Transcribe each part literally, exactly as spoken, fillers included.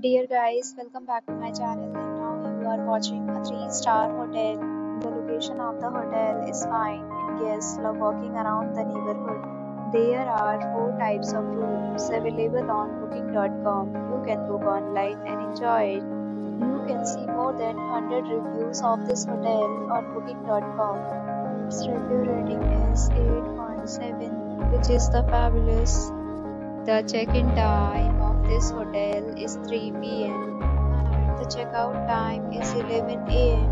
Dear guys, welcome back to my channel. And now you are watching a three star hotel. The location of the hotel is fine and guests love walking around the neighborhood. There are four types of rooms available on booking dot com. You can book online and enjoy it. You can see more than one hundred reviews of this hotel on booking dot com. Its review rating is eight point seven, which is the fabulous. The check-in time of this hotel is three p m and the checkout time is eleven a m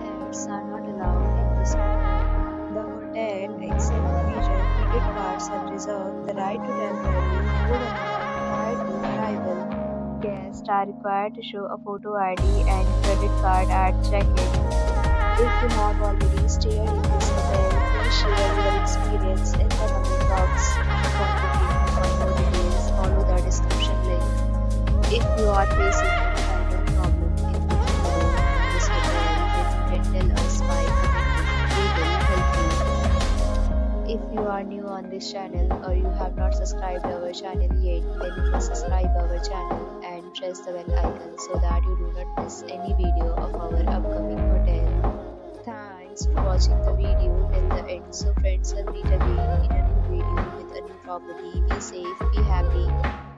Pets are not allowed in this hotel. The hotel accepts major credit cards and reserves the right to temporarily hold on prior to arrival. Guests are required to show a photo I D and credit card at check-in. If you have already stayed in this hotel, please share your experience in the comment box. If you are facing any kind of problem in booking a room in this hotel, then you can tell us by commenting. We will help you. If you are new on this channel or you have not subscribed our channel yet, then you can subscribe our channel and press the bell icon so that you do not miss any video of our upcoming hotel. Thanks for watching the video till the end. So friends, will meet again in a new video with a new property. Be safe, be happy.